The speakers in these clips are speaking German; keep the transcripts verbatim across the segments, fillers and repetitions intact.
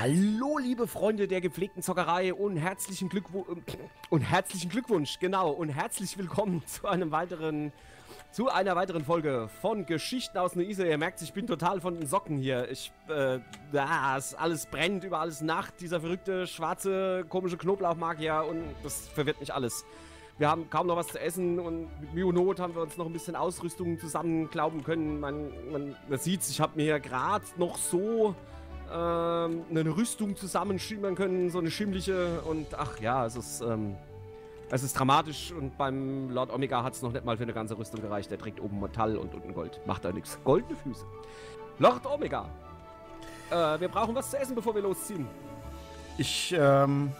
Hallo liebe Freunde der gepflegten Zockerei und herzlichen Glückwunsch und herzlichen Glückwunsch, genau, und herzlich willkommen zu einem weiteren zu einer weiteren Folge von Geschichten aus Neu-Isor. Ihr merkt, ich bin total von den Socken hier. Ich äh, das alles brennt, über alles Nacht, dieser verrückte schwarze komische Knoblauchmagier, und das verwirrt mich alles. Wir haben kaum noch was zu essen und mit Mühe und Not haben wir uns noch ein bisschen Ausrüstung zusammenklauben können. Man, man, man sieht, ich habe mir ja gerade noch so ähm, eine Rüstung zusammenschimmern können, so eine schimmliche, und ach ja, es ist, ähm, es ist dramatisch, und beim Lord Omega hat es noch nicht mal für eine ganze Rüstung gereicht. Der trägt oben Metall und unten Gold. Macht da nichts. Goldene Füße. Lord Omega! Äh, wir brauchen was zu essen, bevor wir losziehen. Ich, ähm,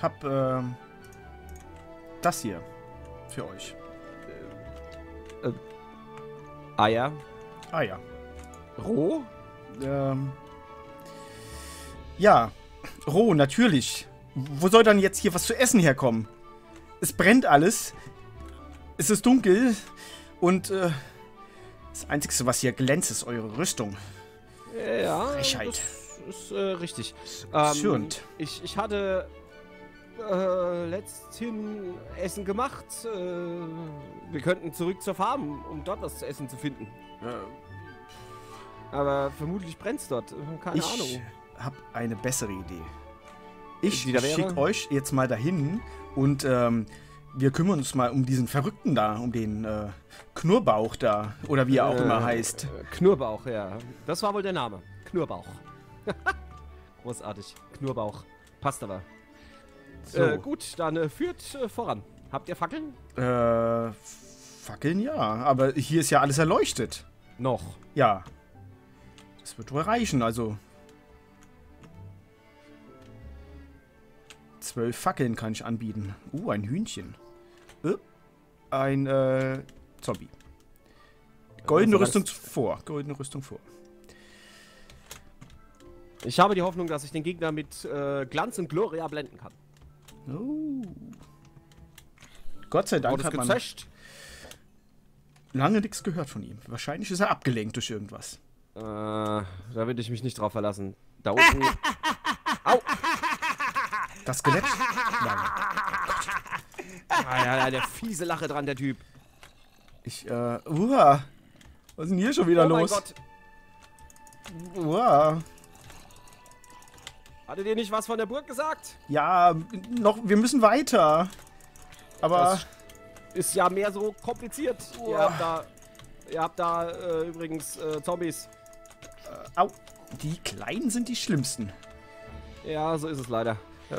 hab, ähm... das hier für euch. Äh, äh, Eier. Eier. Roh? Ähm, ja, roh, natürlich. Wo soll dann jetzt hier was zu essen herkommen? Es brennt alles. Es ist dunkel. Und äh, das Einzige, was hier glänzt, ist eure Rüstung. Ja, Frechheit. Das ist äh, richtig. Ähm, ich, ich hatte... Äh, letzthin Essen gemacht. Äh, wir könnten zurück zur Farm, um dort was zu essen zu finden. Äh. Aber vermutlich brennt's dort. Keine ich Ahnung. Ich habe eine bessere Idee. Ich schicke euch jetzt mal dahin und ähm, wir kümmern uns mal um diesen Verrückten da, um den äh, Knurrbauch da, oder wie er auch äh, immer heißt. Knurrbauch, ja. Das war wohl der Name. Knurrbauch. Großartig. Knurrbauch. Passt aber. So. Äh, gut, dann äh, führt äh, voran. Habt ihr Fackeln? Äh, Fackeln ja, aber hier ist ja alles erleuchtet. Noch? Ja. Das wird wohl reichen, also. Zwölf Fackeln kann ich anbieten. Uh, ein Hühnchen. Äh, ein, äh, Zombie. Goldene Rüstung vor. Goldene Rüstung vor. Ich habe die Hoffnung, dass ich den Gegner mit äh, Glanz und Gloria blenden kann. Oh. Gott sei Dank hat man lange nichts gehört von ihm. Wahrscheinlich ist er abgelenkt durch irgendwas. Äh, da würde ich mich nicht drauf verlassen. Da unten... Au! Das Skelett? Nein. Ah, ja, ja, der fiese Lache dran, der Typ. Ich, äh... Uah. Was ist denn hier schon wieder oh los? Mein Gott. Uah. Hattet ihr nicht was von der Burg gesagt? Ja, noch, wir müssen weiter. Aber... Das ist ja mehr so kompliziert. Oh. Ihr habt da, ihr habt da äh, übrigens äh, Zombies. Äh, au, die Kleinen sind die Schlimmsten. Ja, so ist es leider. Ähm,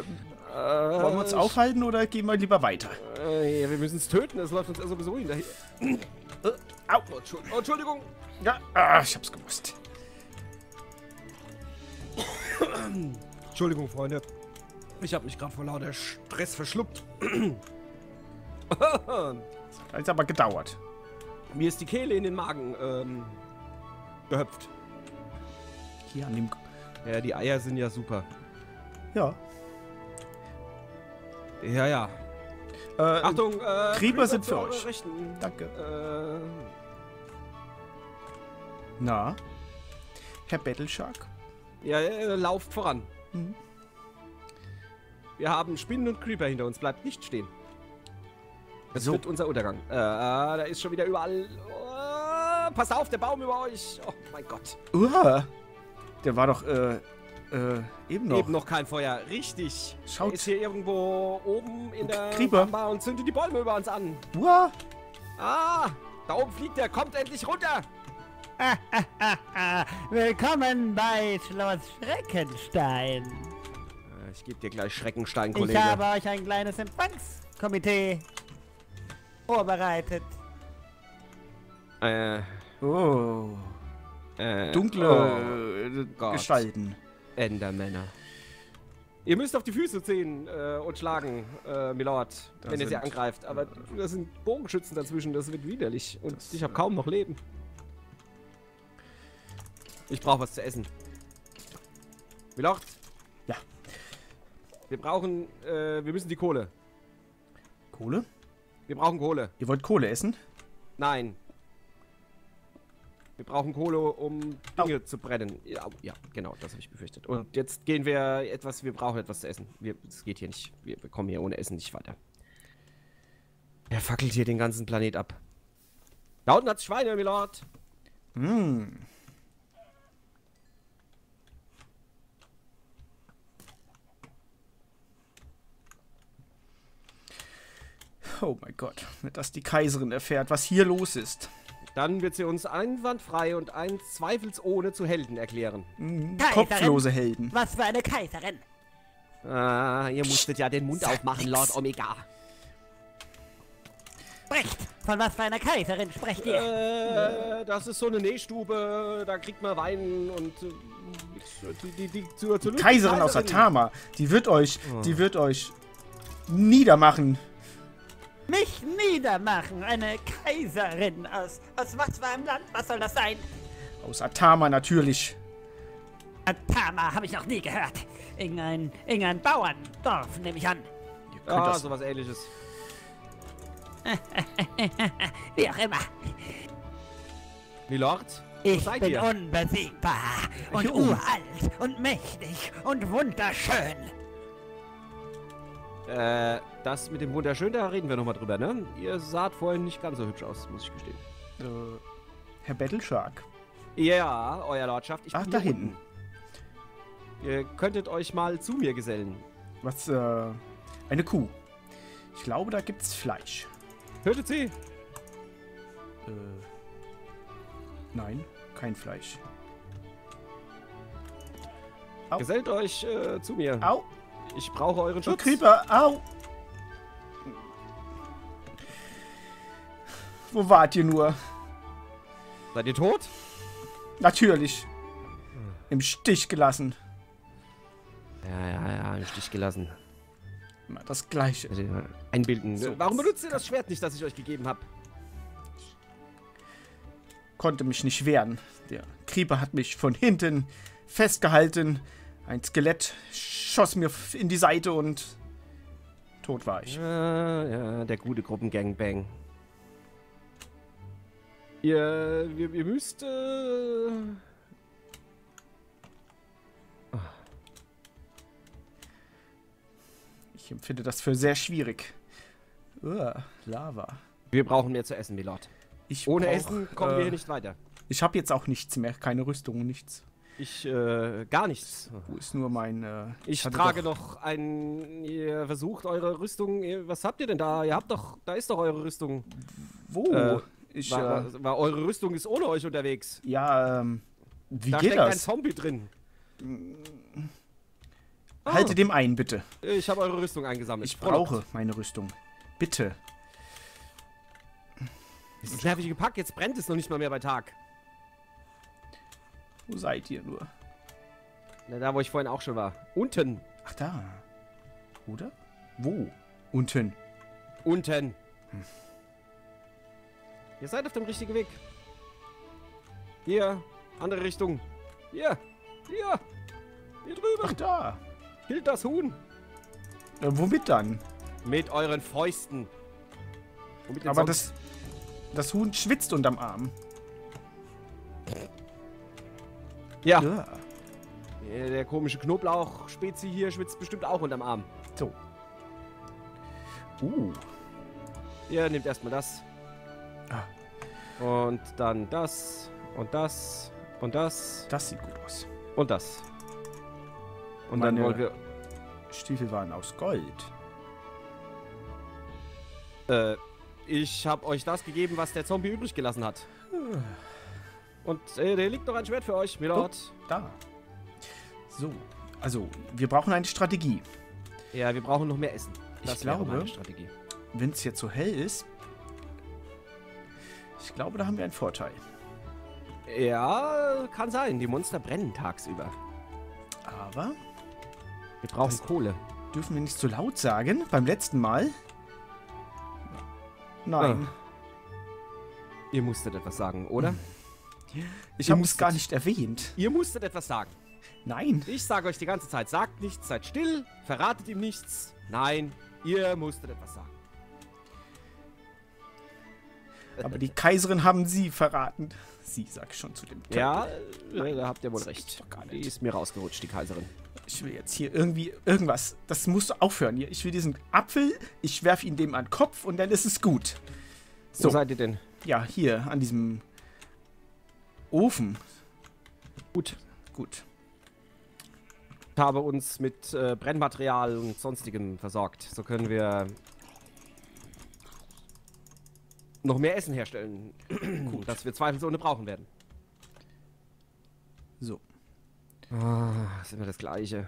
äh, wollen wir uns aufhalten oder gehen wir lieber weiter? Äh, wir müssen es töten, das läuft uns ja sowieso hinterher. äh, au, oh, Entschuldigung. Ja, ah, ich hab's gewusst. Entschuldigung, Freunde. Ich habe mich gerade vor lauter Stress verschluckt. Das hat aber gedauert. Mir ist die Kehle in den Magen ähm, gehöpft. Hier an dem... Ja, die Eier sind ja super. Ja. Ja, ja. Äh, Achtung, äh, Krieger, Krieger sind für euch. Rechten. Danke. Äh, Na? Herr Battleshark? Ja, äh, lauft voran. Mhm. Wir haben Spinnen und Creeper hinter uns. Bleibt nicht stehen. Das so. Wird unser Untergang. Äh, da ist schon wieder überall... Oh, passt auf, der Baum über euch. Oh mein Gott. Uah. Der war doch äh, äh, eben noch... Eben noch kein Feuer. Richtig. Schaut. Der ist hier irgendwo oben in der Creeper und zündet die Bäume über uns an. Uah. Ah, da oben fliegt er. Kommt endlich runter. Willkommen bei Schloss Schreckenstein. Ich gebe dir gleich Schreckenstein, Kollege. Ich habe euch ein kleines Empfangskomitee vorbereitet. Äh. Oh. Äh, Dunkle oh, Gestalten. Endermänner. Ihr müsst auf die Füße ziehen äh, und schlagen, äh, Milord, das wenn ihr sie angreift. Aber da sind Bogenschützen dazwischen, das wird widerlich. Und das, ich habe kaum noch Leben. Ich brauche was zu essen. Milord? Ja. Wir brauchen, äh, wir müssen die Kohle. Kohle? Wir brauchen Kohle. Ihr wollt Kohle essen? Nein. Wir brauchen Kohle, um Dinge oh. zu brennen. Ja, ja, genau, das habe ich befürchtet. Und jetzt gehen wir etwas, wir brauchen etwas zu essen. Es geht hier nicht, wir kommen hier ohne Essen nicht weiter. Er fackelt hier den ganzen Planet ab. Da unten hat's Schweine, Milord. Mm. Oh mein Gott, wenn das die Kaiserin erfährt, was hier los ist. Dann wird sie uns einwandfrei und ein zweifelsohne zu Helden erklären. Mhm. Kopflose Helden. Was für eine Kaiserin. Ah, ihr musstet ja den Mund Sag aufmachen, nix. Lord Omega. Sprecht! Von was für einer Kaiserin sprecht ihr? Äh, das ist so eine Nähstube, da kriegt man Wein und die, die, die, die, zur, zur die Kaiserin aus Atama, die wird euch, oh. die wird euch niedermachen. Mich niedermachen? Eine Kaiserin aus, aus was für einem Land? Was soll das sein? Aus Atama natürlich. Atama habe ich noch nie gehört. Irgendein, irgendein Bauerndorf, nehme ich an. Ah, oh, sowas Ähnliches. Wie auch immer. Milord? Ich seid bin ihr? unbesiegbar und Juh. uralt und mächtig und wunderschön. Äh, das mit dem wunderschön, da reden wir nochmal drüber, ne? Ihr saht vorhin nicht ganz so hübsch aus, muss ich gestehen. Äh, Herr Battleshark. Ja, euer Lordschaft. Ich Ach, da hinten. Unten. Ihr könntet euch mal zu mir gesellen. Was, äh, eine Kuh. Ich glaube, da gibt's Fleisch. Tötet sie! Äh. Nein, kein Fleisch. Au. Gesellt euch äh, zu mir. Au! Ich brauche euren Schutz. Creeper, au! Wo wart ihr nur? Seid ihr tot? Natürlich. Hm. Im Stich gelassen. Ja, ja, ja, im Stich gelassen. Das Gleiche. Einbilden. So, warum benutzt ihr das Schwert nicht, das ich euch gegeben habe? Konnte mich nicht wehren. Der Creeper hat mich von hinten festgehalten. Ein Skelett schoss mir in die Seite und tot war ich. Ja, ja, der gute Gruppengangbang. Ihr, ihr, ihr müsst... Äh Ich empfinde das für sehr schwierig. Uah, Lava. Wir brauchen mehr zu essen, Milord. Ich Ohne brauch, Essen kommen äh, wir hier nicht weiter. Ich habe jetzt auch nichts mehr. Keine Rüstung, nichts. Ich, äh, gar nichts. Wo ist nur mein, äh, Ich, ich trage noch ein... Ihr versucht eure Rüstung... Ihr, was habt ihr denn da? Ihr habt doch... Da ist doch eure Rüstung. Wo? Äh, ich, war, äh, war eure Rüstung ist ohne euch unterwegs. Ja, ähm... Wie da geht das? Da steckt ein Zombie drin. Ah. Halte dem ein, bitte. Ich habe eure Rüstung eingesammelt. Ich brauche meine Rüstung. Bitte. Das nervige Pack, jetzt brennt es noch nicht mal mehr bei Tag. Wo seid ihr nur? Na, da, wo ich vorhin auch schon war. Unten. Ach, da. Oder? Wo? Unten. Unten. Hm. Ihr seid auf dem richtigen Weg. Hier. Andere Richtung. Hier. Hier. Hier drüber. Ach, da. Hilt das Huhn! Äh, womit dann? Mit euren Fäusten. Womit Aber das, das Huhn schwitzt unterm Arm. Ja. ja. Der, der komische Knoblauch-Spezi hier schwitzt bestimmt auch unterm Arm. So. Uh. Ihr nehmt erstmal das. Ah. Und dann das. Und das. Und das. Das sieht gut aus. Und das. Und Meine dann wollen wir... Stiefel waren aus Gold. Äh, ich habe euch das gegeben, was der Zombie übrig gelassen hat. Und äh, da liegt noch ein Schwert für euch, Milord. Oh, da. So, also, wir brauchen eine Strategie. Ja, wir brauchen noch mehr Essen. Das ich glaube, wenn es jetzt so hell ist... Ich glaube, da haben wir einen Vorteil. Ja, kann sein. Die Monster brennen tagsüber. Aber... Wir brauchen das Kohle. Dürfen wir nicht zu laut sagen? Beim letzten Mal? Nein. Ah. Ihr musstet etwas sagen, oder? Ich habe es gar nicht erwähnt. Ihr musstet etwas sagen. Nein. Ich sage euch die ganze Zeit, sagt nichts, seid still, verratet ihm nichts. Nein, ihr musstet etwas sagen. Aber die Kaiserin haben sie verraten. Sie, sag ich schon zu dem Tempel. Ja, nein, da habt ihr wohl recht. Die ist mir rausgerutscht, die Kaiserin. Ich will jetzt hier irgendwie irgendwas. Das musst du aufhören hier. Ich will diesen Apfel, ich werfe ihn dem an den Kopf und dann ist es gut. So. Wo seid ihr denn? Ja, hier, an diesem Ofen. Gut. Gut. Ich habe uns mit äh, Brennmaterial und sonstigem versorgt. So können wir noch mehr Essen herstellen, gut. Das wir zweifelsohne brauchen werden. So. Oh, das ist immer das Gleiche.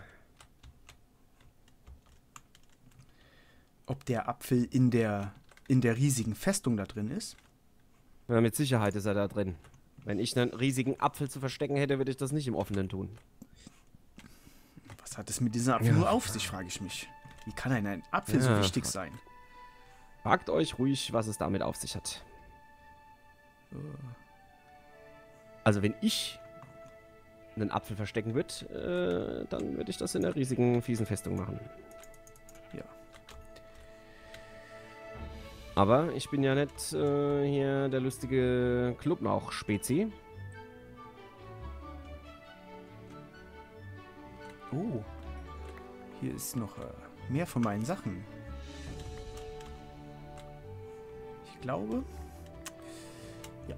Ob der Apfel in der, in der riesigen Festung da drin ist? Ja, mit Sicherheit ist er da drin. Wenn ich einen riesigen Apfel zu verstecken hätte, würde ich das nicht im Offenen tun. Was hat es mit diesem Apfel ja. nur auf sich, frage ich mich. Wie kann ein, ein Apfel ja. so wichtig sein? Fragt euch ruhig, was es damit auf sich hat. Also wenn ich einen Apfel verstecken würde, äh, dann würde ich das in einer riesigen, fiesen Festung machen. Ja. Aber ich bin ja nicht äh, hier der lustige Knurrbauch-Spezi. Oh, hier ist noch äh, mehr von meinen Sachen. Ich glaube. Ja.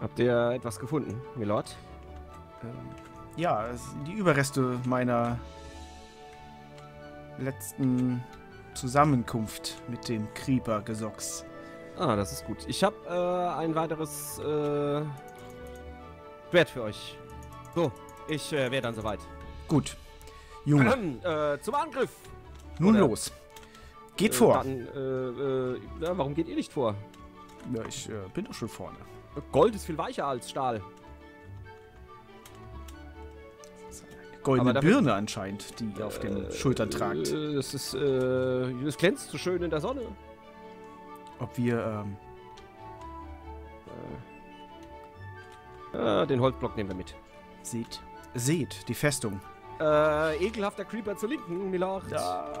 Habt ihr etwas gefunden, Milord? Ähm, ja, die Überreste meiner letzten Zusammenkunft mit dem Creeper-Gesocks. Ah, das ist gut. Ich habe äh, ein weiteres äh, Schwert für euch. So, ich äh, wäre dann soweit. Gut. Junge. Äh, zum Angriff! Nun Oder? los. Geht äh, vor. Dann, äh, äh, na, warum geht ihr nicht vor? Ja, ich äh, bin doch schon vorne. Gold ist viel weicher als Stahl. Das ist eine goldene dafür, Birne anscheinend, die äh, auf den Schultern äh, tragt. Das ist, äh, das glänzt so schön in der Sonne. Ob wir, ähm... Äh, äh, den Holzblock nehmen wir mit. Seht. Seht, die Festung. Äh, ekelhafter Creeper zur Linken, Milord. Ja.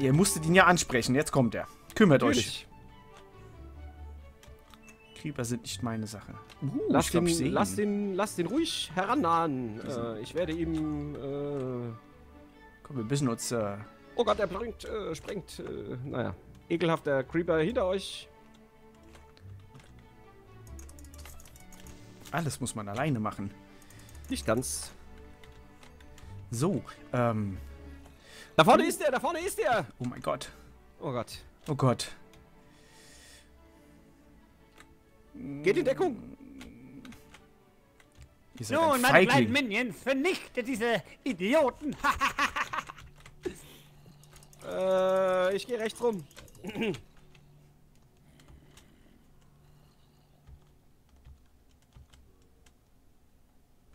Ihr musstet ihn ja ansprechen, jetzt kommt er. Kümmert Natürlich. euch. Creeper sind nicht meine Sache. Uh, lass, ich glaub, ihn, ich lass, ihn, lass ihn ruhig herannahen. Äh, ich werde ihm... Äh... Komm, wir müssen uns... Äh... Oh Gott, er bringt, äh, sprengt. Äh, naja, ekelhafter Creeper hinter euch. Alles muss man alleine machen. Nicht ganz. So, ähm... Da vorne ist er, da vorne ist er! Oh mein Gott. Oh Gott. Oh Gott. Geht in Deckung! Nun, meine kleinen Minions, vernichtet diese Idioten! äh, ich gehe rechts rum.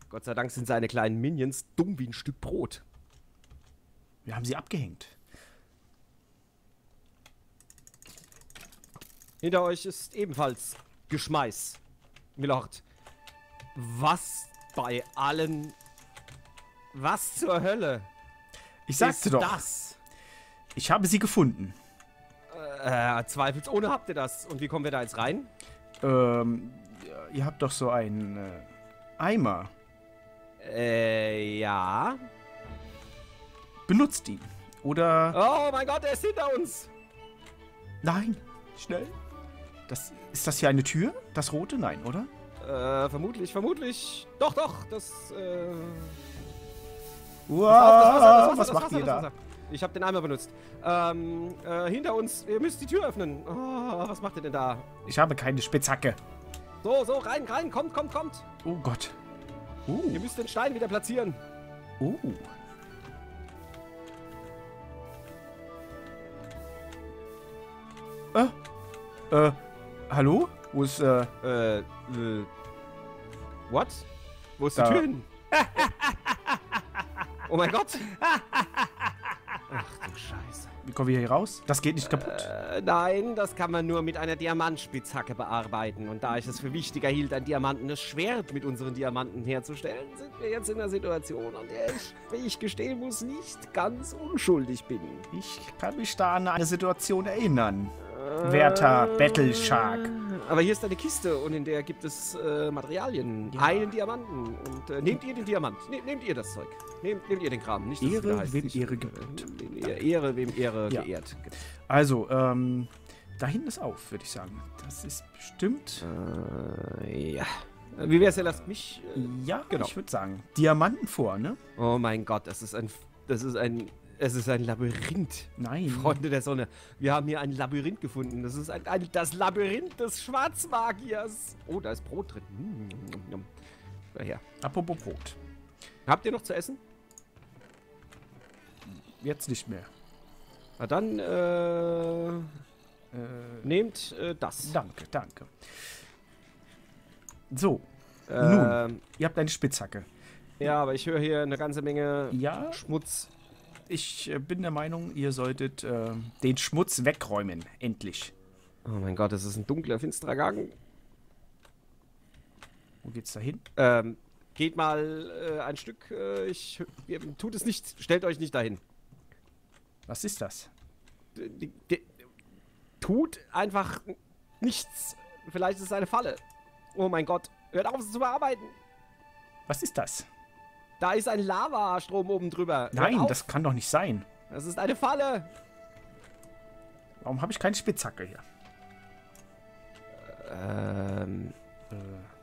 Gott sei Dank sind seine kleinen Minions dumm wie ein Stück Brot. Wir haben sie abgehängt. Hinter euch ist ebenfalls Geschmeiß, Milord. Was bei allen... Was zur Hölle? Ich sagte doch. Das? Ich habe sie gefunden. Äh, zweifelsohne habt ihr das. Und wie kommen wir da jetzt rein? Ähm, ihr habt doch so einen äh, Eimer. Äh, ja... Benutzt ihn. Oder... Oh mein Gott, er ist hinter uns! Nein! Schnell! Das, ist das hier eine Tür? Das rote? Nein, oder? Äh, vermutlich, vermutlich. Doch, doch, das... Äh... Wow, das Wasser, das Wasser, das Wasser, was macht ihr da? Ich habe den Eimer benutzt. Ähm, äh, hinter uns, ihr müsst die Tür öffnen. Oh, was macht ihr denn da? Ich habe keine Spitzhacke. So, so, rein, rein, kommt, kommt, kommt. Oh Gott. Uh. Ihr müsst den Stein wieder platzieren. Oh. Uh. Äh, äh, hallo? Wo ist, äh, äh, äh what? Wo ist da. die Tür hin? Oh mein Gott! Ach du Scheiße. Wie kommen wir hier raus? Das geht nicht kaputt? Äh, nein, das kann man nur mit einer Diamantspitzhacke bearbeiten. Und da ich es für wichtiger hielt, ein diamantenes Schwert mit unseren Diamanten herzustellen, sind wir jetzt in einer Situation, an der ich, wie ich gestehen muss, nicht ganz unschuldig bin. Ich kann mich da an eine Situation erinnern. Werter Battleshark. Aber hier ist eine Kiste und in der gibt es äh, Materialien. Ja. Einen Diamanten. Und äh, nehmt ihr den Diamant. Ne, nehmt ihr das Zeug. Nehmt, nehmt ihr den Kram. Nicht, dass Ehre, das heißt, wem nicht, Ehre gebührt. Ehre, wem Ehre ja. geehrt. Also, ähm, da hinten ist auf, würde ich sagen. Das ist bestimmt... Äh, ja. Wie wär's, ihr lasst mich... Äh, ja, genau. Ich würde sagen, Diamanten vor, ne? Oh mein Gott, das ist ein... Das ist ein... Es ist ein Labyrinth. Nein. Freunde der Sonne. Wir haben hier ein Labyrinth gefunden. Das ist ein, ein, das Labyrinth des Schwarzmagiers. Oh, da ist Brot drin. Hm. Daher. Apropos Brot. Habt ihr noch zu essen? Jetzt nicht mehr. Na dann, äh... äh nehmt äh, das. Danke, danke. So. Äh, Nun, ihr habt eine Spitzhacke. Ja, aber ich höre hier eine ganze Menge ja? Schmutz. Ich bin der Meinung, ihr solltet äh, den Schmutz wegräumen. Endlich. Oh mein Gott, das ist ein dunkler, finsterer Gang. Wo geht's da hin? Ähm, geht mal äh, ein Stück. Äh, ich, ihr, tut es nicht. Stellt euch nicht dahin. Was ist das? D- d- d- tut einfach nichts. Vielleicht ist es eine Falle. Oh mein Gott. Hört auf, es zu bearbeiten. Was ist das? Da ist ein Lavastrom oben drüber. Nein, das kann doch nicht sein. Das ist eine Falle. Warum habe ich keine Spitzhacke hier? Ähm.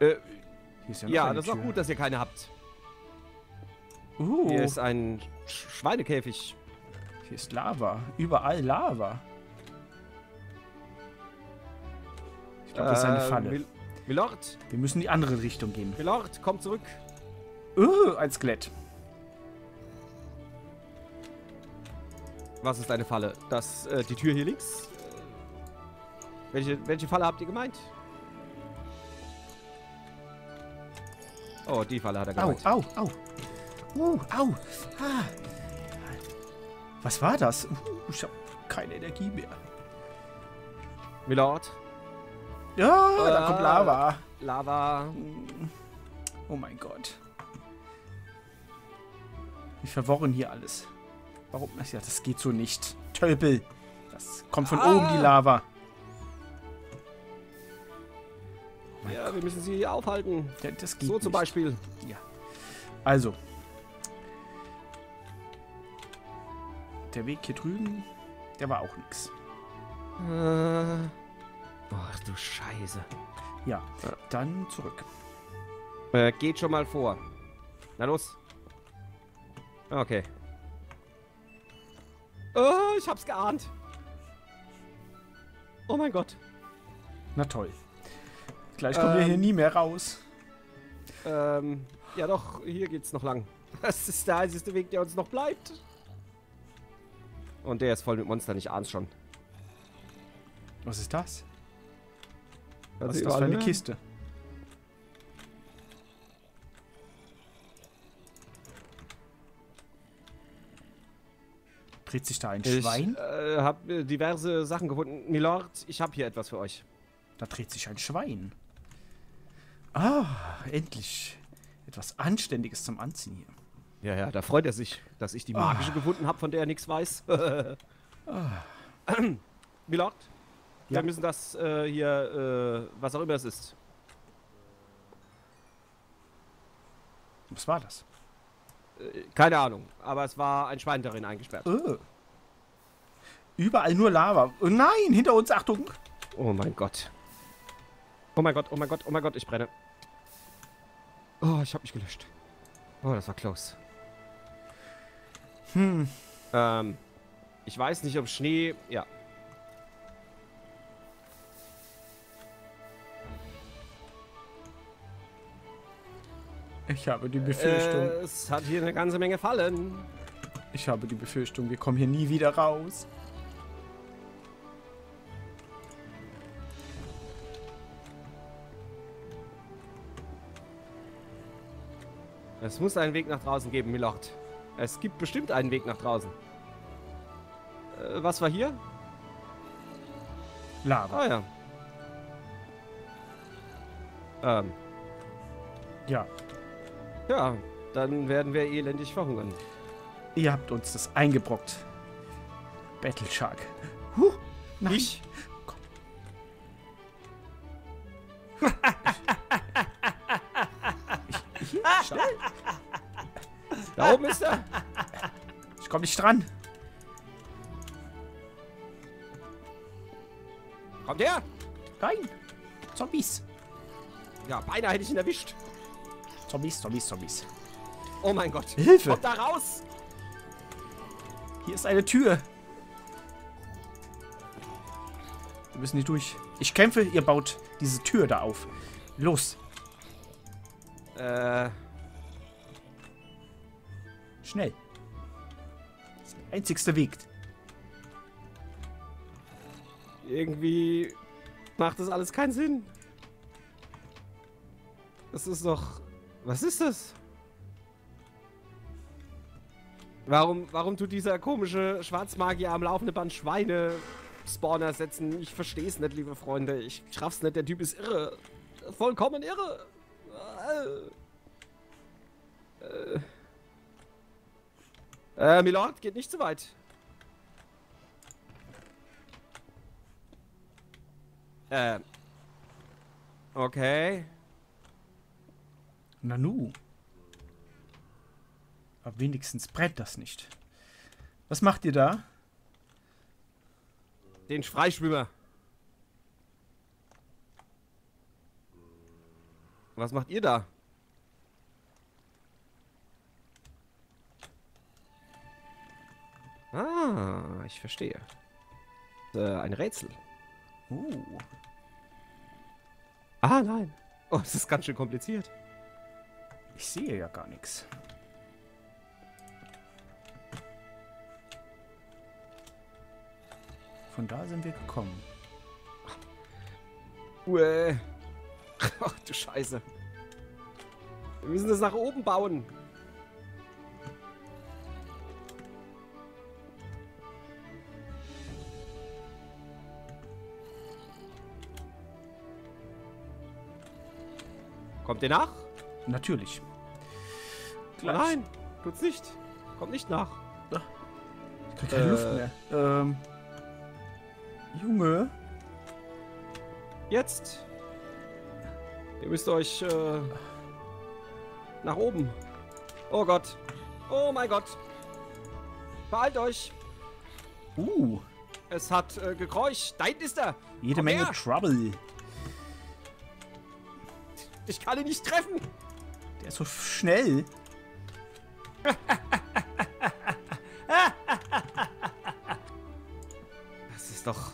Äh. äh hier ist ja, noch ja das Tür. Ist auch gut, dass ihr keine habt. Uh. Hier ist ein Sch Schweinekäfig. Hier ist Lava. Überall Lava. Ich glaube, äh, das ist eine Falle. Milord. Wir müssen in die andere Richtung gehen. Milord, komm zurück. Uh, ein Skelett. Was ist eine Falle? Das, äh, die Tür hier links? Welche, welche Falle habt ihr gemeint? Oh, die Falle hat er gemeint. Au, au, au. Uh, au. Ah. Was war das? Uh, ich habe keine Energie mehr. Milord? Ja, oh, da kommt Lava. Lava. Oh mein Gott. Wir verworren hier alles. Warum? Ja, das geht so nicht. Tölpel. Das kommt von ah. oben, die Lava. Oh ja, Gott. Wir müssen sie hier aufhalten. Ja, das geht so nicht. Zum Beispiel. Ja. Also. Der Weg hier drüben, der war auch nix. Äh. Ach du Scheiße. Ja, ja. Dann zurück. Äh, geht schon mal vor. Na los. Okay. Oh, ich hab's geahnt. Oh mein Gott. Na toll. Gleich kommen ähm, wir hier nie mehr raus. Ähm, ja doch, hier geht's noch lang. Das ist der einzige Weg, der uns noch bleibt. Und der ist voll mit Monstern, ich ahn's schon. Was ist das? Was, Was ist das für eine Kiste? Dreht sich da ein ich, Schwein? Ich äh, habe diverse Sachen gefunden. Milord, ich habe hier etwas für euch. Da dreht sich ein Schwein. Ah, endlich. Etwas Anständiges zum Anziehen hier. Ja, ja, da freut er sich, dass ich die magische ah. gefunden habe, von der er nichts weiß. ah. Milord, ja. Wir müssen das äh, hier, äh, was auch immer es ist. Was war das? Keine Ahnung, aber es war ein Schwein darin eingesperrt. Oh. Überall nur Lava. Oh nein, hinter uns, Achtung! Oh mein Gott. Oh mein Gott, oh mein Gott, oh mein Gott, ich brenne. Oh, ich hab mich gelöscht. Oh, das war close. Hm. Ähm, ich weiß nicht, ob Schnee... Ja. Ich habe die Befürchtung. Äh, es hat hier eine ganze Menge Fallen. Ich habe die Befürchtung, wir kommen hier nie wieder raus. Es muss einen Weg nach draußen geben, Milord. Es gibt bestimmt einen Weg nach draußen. Äh, was war hier? Lava. Ah ja. Ähm. Ja. Ja, dann werden wir elendig verhungern. Ihr habt uns das eingebrockt. Battleshark. Huh, nein. Ich? Komm. ich, ich, schau. Da oben ist er. Ich komme nicht dran. Kommt her! Nein! Zombies! Ja, beinahe hätte ich ihn erwischt. Zombies, Zombies, Zombies. Oh mein Gott. Hilfe! Kommt da raus! Hier ist eine Tür. Wir müssen hier durch. Ich kämpfe, ihr baut diese Tür da auf. Los! Äh. Schnell. Das ist der einzigste Weg. Irgendwie macht das alles keinen Sinn. Das ist doch... Was ist das? Warum, warum tut dieser komische Schwarzmagier am laufenden Band Schweine-Spawner setzen? Ich versteh's nicht, liebe Freunde. Ich schaff's nicht. Der Typ ist irre. Vollkommen irre. Äh, äh, äh Milord, geht nicht so weit. Äh. Okay. Nanu. Aber wenigstens brät das nicht. Was macht ihr da? Den Freischwimmer. Was macht ihr da? Ah, ich verstehe. Äh, ein Rätsel. Uh. Ah, nein. Oh, das ist ganz schön kompliziert. Ich sehe ja gar nichts. Von da sind wir gekommen. Uäh. Ach du Scheiße. Wir müssen das nach oben bauen. Kommt ihr nach? Natürlich. Gleich. Nein, tut's nicht. Kommt nicht nach. Ich krieg keine äh, Luft mehr. Ähm. Junge. Jetzt. Ihr müsst euch äh, nach oben. Oh Gott. Oh mein Gott. Beeilt euch. Uh. Es hat äh, gekräuscht. Da hinten ist er. Jede Komm Menge her. Trouble. Ich kann ihn nicht treffen. Der ist so schnell. Das ist doch...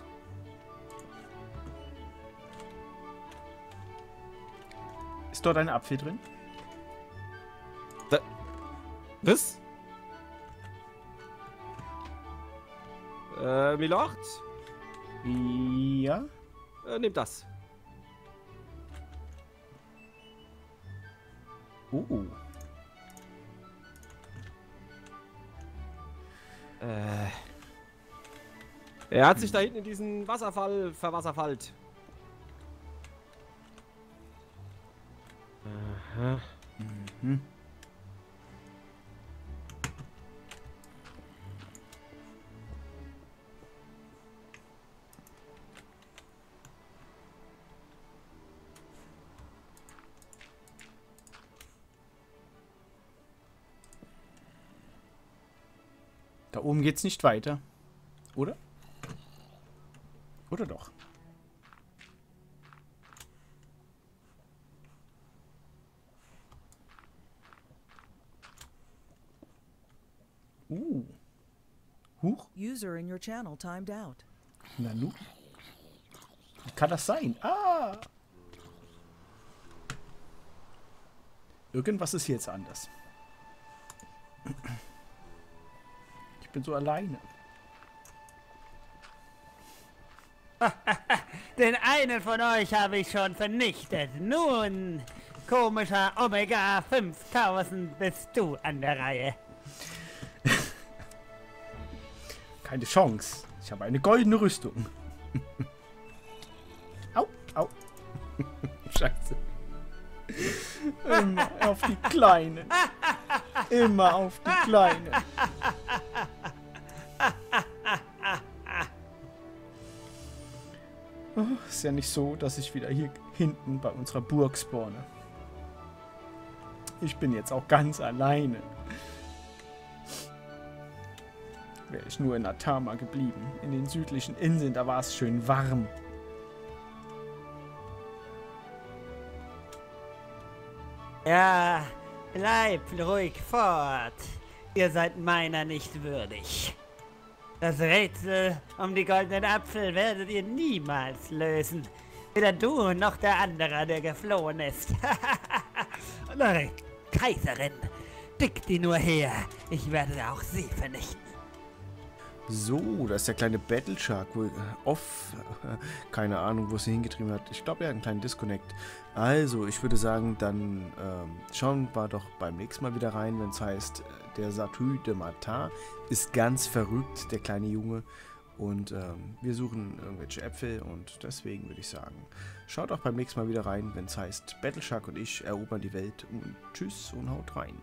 Ist dort eine Apfel drin? Da. Was? Äh, Milord? Ja? Äh, nehmt das. Uh. Äh. Er hat hm. sich da hinten in diesen Wasserfall verwasserfallt. Aha. Mhm. Da oben geht's nicht weiter, oder? Oder doch? Uh. Huch. User in your channel timed out. Na nun. Wie kann das sein? Ah! Irgendwas ist hier jetzt anders. Ich bin so alleine. Den einen von euch habe ich schon vernichtet. Nun, komischer Omega fünftausend, bist du an der Reihe. Keine Chance. Ich habe eine goldene Rüstung. Au, au. Scheiße. Immer auf die Kleine. Immer auf die Kleine. Oh, ist ja nicht so, dass ich wieder hier hinten bei unserer Burg spawne. Ich bin jetzt auch ganz alleine. Wäre ich nur in Atama geblieben. In den südlichen Inseln, da war es schön warm. Ja, bleibt ruhig fort. Ihr seid meiner nicht würdig. Das Rätsel um die goldenen Apfel werdet ihr niemals lösen. Weder du noch der andere, der geflohen ist. Und eure Kaiserin, pickt die nur her. Ich werde auch sie vernichten. So, das ist der kleine Battleshark, wo off, keine Ahnung, wo es ihn hingetrieben hat. Ich glaube, er hat einen kleinen Disconnect. Also, ich würde sagen, dann ähm, schauen wir doch beim nächsten Mal wieder rein, wenn es heißt, der Satumata ist ganz verrückt, der kleine Junge. Und ähm, wir suchen irgendwelche Äpfel und deswegen würde ich sagen, schaut auch beim nächsten Mal wieder rein, wenn es heißt, Battleshark und ich erobern die Welt. Und tschüss und haut rein.